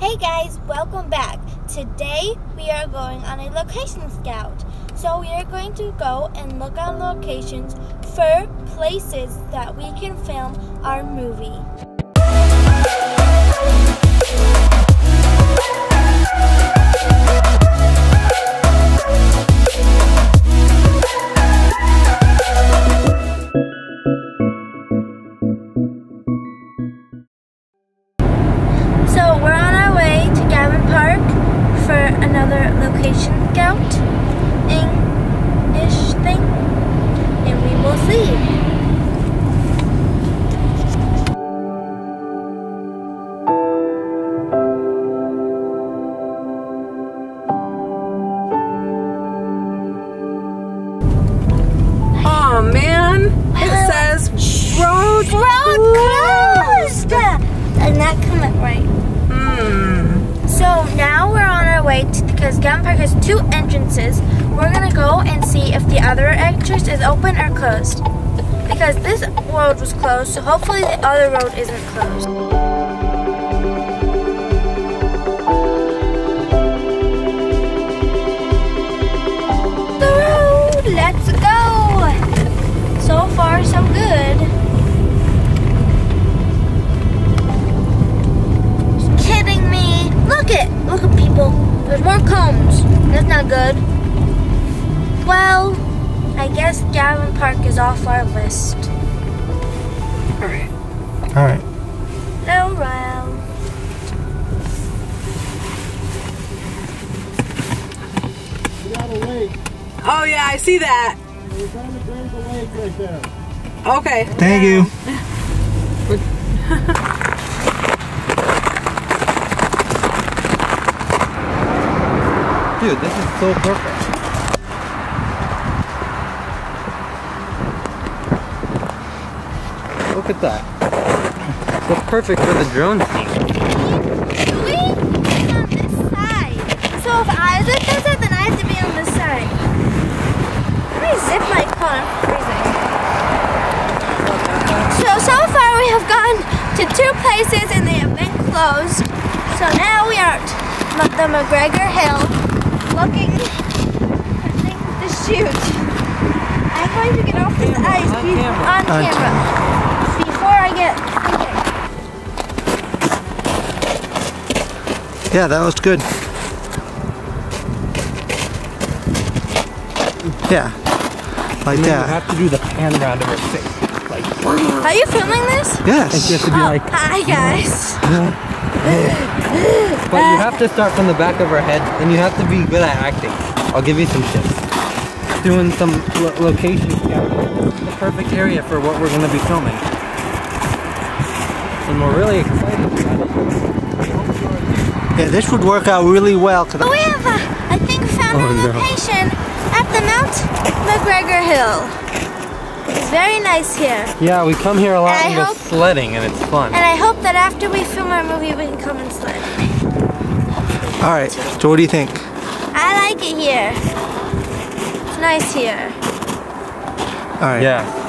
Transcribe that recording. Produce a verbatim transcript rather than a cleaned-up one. Hey guys, welcome back. Today we are going on a location scout. So we are going to go and look on locations for places that we can film our movie. Park for another location scout ish thing, and we will see. Oh man, it uh, says road, road closed. closed, and that comment right. Hmm. So now we're on our way to, because Gavin Park has two entrances, we're gonna go and see if the other entrance is open or closed. Because this road was closed, so hopefully the other road isn't closed. There's more cones. That's not good. Well, I guess Gavin Park is off our list. Alright. Alright. No round. We got a lake. Oh yeah, I see that. We're trying to drain the lake right there. Okay. Thank you. Dude, this is so perfect. Look at that. That's perfect for the drone team. We get on this side. So if Isaac does it, then I have to be on this side. Let me zip my car. So, so far we have gone to two places and they have been closed. So now we are at the McGregor Hill. Looking for things to shoot. I'm going to get off this camera, ice on, be camera. on camera, camera before I get thinking. Yeah, that was good. Yeah, like that. You have to do the pan around of her face. Like. Are you filming this? Yes. You have to be oh, like, hi guys. Yeah. But you have to start from the back of her head, and you have to be good at acting. I'll give you some tips. Doing some lo location scouting. The perfect area for what we're going to be filming. And we're really excited about it. Yeah, this would work out really well. But we have, uh, I think, found oh, a location no. at the Mount McGregor Hill. It's very nice here. Yeah, we come here a lot and, and go sledding, and it's fun. And I hope that after we film our movie, we can come and sled. Alright, so what do you think? I like it here. It's nice here. Alright. Yeah.